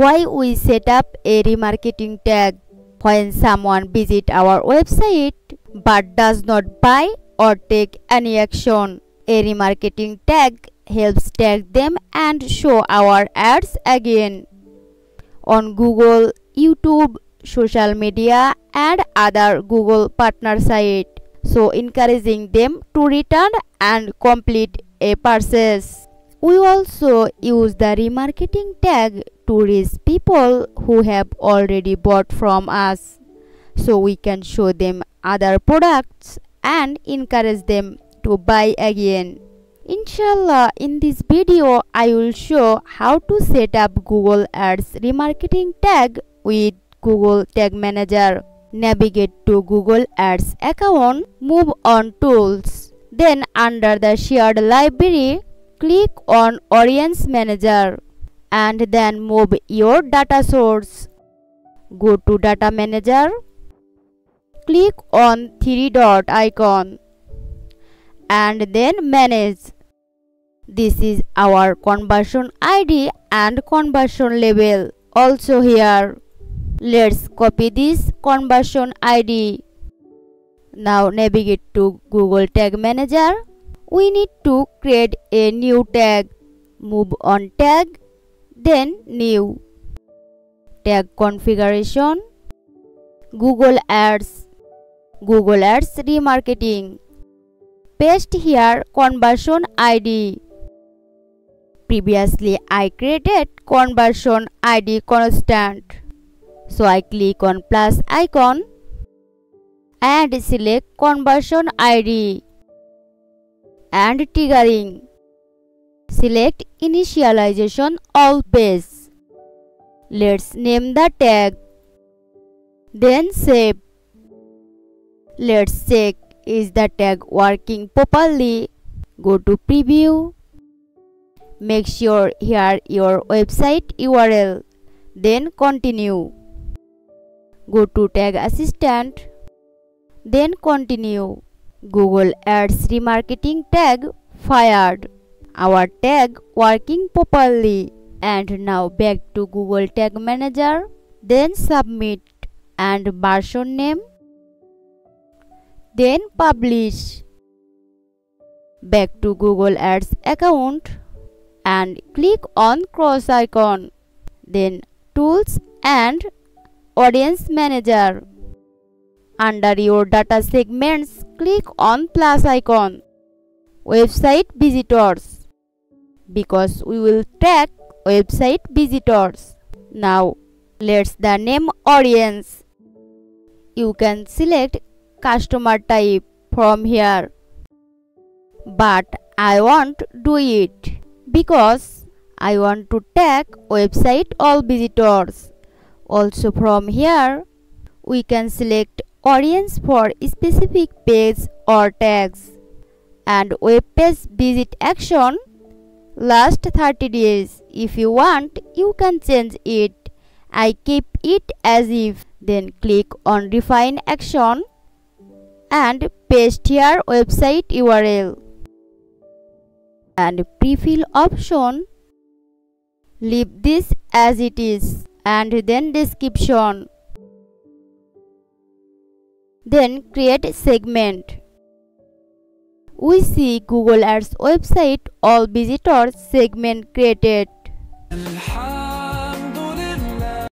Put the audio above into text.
why we set up a remarketing tag when someone visits our website but does not buy or take any action. A remarketing tag helps tag them and show our ads again on Google, YouTube, social media and other Google partner site, so encouraging them to return and complete a purchase. We also use the remarketing tag to reach people who have already bought from us, so we can show them other products and encourage them to buy again. Inshallah, in this video I will show how to set up Google Ads remarketing tag with Google Tag Manager. Navigate to Google Ads account, move on Tools. Then under the Shared Library, click on Audience Manager and then move your data source. Go to Data Manager. Click on three-dot icon and then Manage. This is our conversion ID and conversion label also here. Let's copy this conversion ID. Now navigate to Google Tag Manager. We need to create a new tag. Move on Tag, then New. Tag Configuration, Google Ads Remarketing. Paste here conversion ID. Previously I created conversion ID constant. So I click on plus icon and select conversion ID and triggering. Select initialization all page. Let's name the tag. Then save. Let's check is the tag working properly. Go to preview. Make sure here your website URL. Then continue. Go to Tag Assistant, then continue. Google Ads Remarketing tag fired. Our tag working properly. And now back to Google Tag Manager, then Submit and version name, then Publish. Back to Google Ads account and click on cross icon, then Tools and Audience Manager. Under your data segments, click on plus icon, website visitors, because we will track website visitors. Now let's the name audience. You can select customer type from here, but I won't do it because I want to tag website all visitors. Also from here, we can select audience for specific page or tags and web page visit action last 30 days. If you want, you can change it. I keep it as if. Then click on refine action and paste here website URL and pre-fill option. Leave this as it is. And then description. Then create segment. We see Google Ads website all visitors segment created.